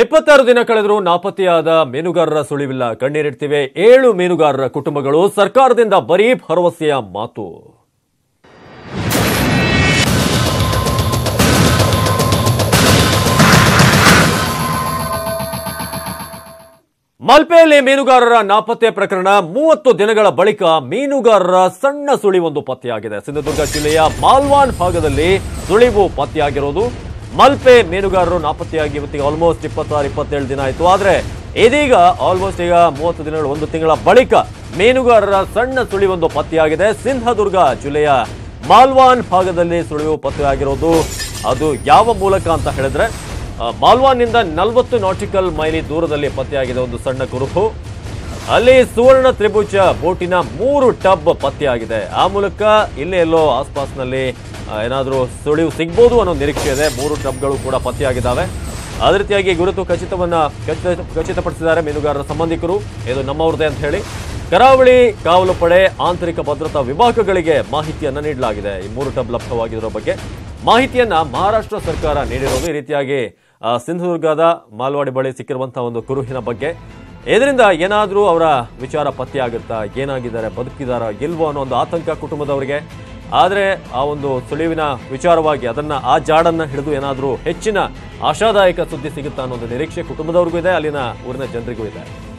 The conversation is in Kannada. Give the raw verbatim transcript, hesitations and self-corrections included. ಎಪ್ಪತ್ತಾರು ದಿನ ಕಳೆದರೂ ನಾಪತ್ತೆಯಾದ ಮೀನುಗಾರರ ಸುಳಿವಿಲ್ಲ. ಕಣ್ಣೀರಿಟ್ಟಿವೆ ಏಳು ಮೀನುಗಾರರ ಕುಟುಂಬಗಳು. ಸರ್ಕಾರದಿಂದ ಬರೀ ಭರವಸೆಯ ಮಾತು. ಮಲ್ಪೆಯಲ್ಲಿ ಮೀನುಗಾರರ ನಾಪತ್ತೆ ಪ್ರಕರಣ ಮೂವತ್ತು ದಿನಗಳ ಬಳಿಕ ಮೀನುಗಾರರ ಸಣ್ಣ ಸುಳಿವೊಂದು ಪತ್ತೆಯಾಗಿದೆ. ಸಿಂಧದುರ್ಗ ಜಿಲ್ಲೆಯ ಮಾಲ್ವಾನ್ ಭಾಗದಲ್ಲಿ ಸುಳಿವು ಪತ್ತೆಯಾಗಿರೋದು. ಮಲ್ಪೆ ಮೀನುಗಾರರು ನಾಪತ್ತೆಯಾಗಿ ಇವತ್ತಿಗೆ ಆಲ್ಮೋಸ್ಟ್ ಇಪ್ಪತ್ತಾರು ಇಪ್ಪತ್ತೇಳು ದಿನ ಆಯಿತು. ಆದರೆ ಇದೀಗ ಆಲ್ಮೋಸ್ಟ್ ಈಗ ಮೂವತ್ತು ದಿನಗಳ ಒಂದು ತಿಂಗಳ ಬಳಿಕ ಮೀನುಗಾರರ ಸಣ್ಣ ಸುಳಿವೊಂದು ಪತ್ತೆಯಾಗಿದೆ. ಸಿಂಧದುರ್ಗ ಜಿಲ್ಲೆಯ ಮಾಲ್ವಾನ್ ಭಾಗದಲ್ಲಿ ಸುಳಿವು ಪತ್ತೆಯಾಗಿರೋದು. ಅದು ಯಾವ ಮೂಲಕ ಅಂತ ಹೇಳಿದ್ರೆ ಮಾಲ್ವಾನ್ನಿಂದ ನಲವತ್ತು ನಾಟಿಕಲ್ ಮೈಲಿ ದೂರದಲ್ಲಿ ಪತ್ತೆಯಾಗಿದೆ ಒಂದು ಸಣ್ಣ ಕುರುಹು. ಅಲ್ಲಿ ಸುವರ್ಣ ತ್ರಿಭುಜ ಬೋಟಿನ ಮೂರು ಟಬ್ ಪತ್ತೆಯಾಗಿದೆ. ಆ ಮೂಲಕ ಇಲ್ಲೇ ಎಲ್ಲೋ ಆಸ್ಪಾಸ್ನಲ್ಲಿ ಏನಾದರೂ ಸುಳಿವು ಸಿಗ್ಬೋದು ಅನ್ನೋ ನಿರೀಕ್ಷೆ ಇದೆ. ಮೂರು ಟಬ್ಗಳು ಕೂಡ ಪತ್ತೆಯಾಗಿದ್ದಾವೆ. ಅದೇ ರೀತಿಯಾಗಿ ಗುರುತು ಖಚಿತವನ್ನು ಖಚಿತಪಡಿಸಿದ್ದಾರೆ ಮೀನುಗಾರರ ಸಂಬಂಧಿಕರು. ಇದು ನಮ್ಮವ್ರದೇ ಅಂತ ಹೇಳಿ ಕರಾವಳಿ ಕಾವಲು ಪಡೆ ಆಂತರಿಕ ಭದ್ರತಾ ವಿಭಾಗಗಳಿಗೆ ಮಾಹಿತಿಯನ್ನು ನೀಡಲಾಗಿದೆ. ಈ ಮೂರು ಟಬ್ ಲಭ್ಯವಾಗಿರೋ ಬಗ್ಗೆ ಮಾಹಿತಿಯನ್ನ ಮಹಾರಾಷ್ಟ್ರ ಸರ್ಕಾರ ನೀಡಿರೋದು. ಈ ರೀತಿಯಾಗಿ ಸಿಂಧುದುರ್ಗದ ಮಾಲ್ವಾಡಿ ಬಳಿ ಸಿಕ್ಕಿರುವಂತಹ ಒಂದು ಕುರುಹಿನ ಬಗ್ಗೆ ಇದರಿಂದ ಏನಾದರೂ ಅವರ ವಿಚಾರ ಪತ್ತೆ ಆಗುತ್ತಾ, ಏನಾಗಿದ್ದಾರೆ, ಬದುಕಿದಾರ ಗೆಲ್ವೋ ಅನ್ನೋ ಒಂದು ಆತಂಕ ಕುಟುಂಬದವರಿಗೆ. ಆದರೆ ಆ ಒಂದು ಸುಳಿವಿನ ವಿಚಾರವಾಗಿ ಅದನ್ನು ಆ ಜಾಡನ್ನು ಹಿಡಿದು ಏನಾದರೂ ಹೆಚ್ಚಿನ ಆಶಾದಾಯಕ ಸುದ್ದಿ ಸಿಗುತ್ತಾ ಅನ್ನೋ ಒಂದು ನಿರೀಕ್ಷೆ ಕುಟುಂಬದವ್ರಿಗೂ ಇದೆ, ಅಲ್ಲಿನ ಊರಿನ ಜನರಿಗೂ ಇದೆ.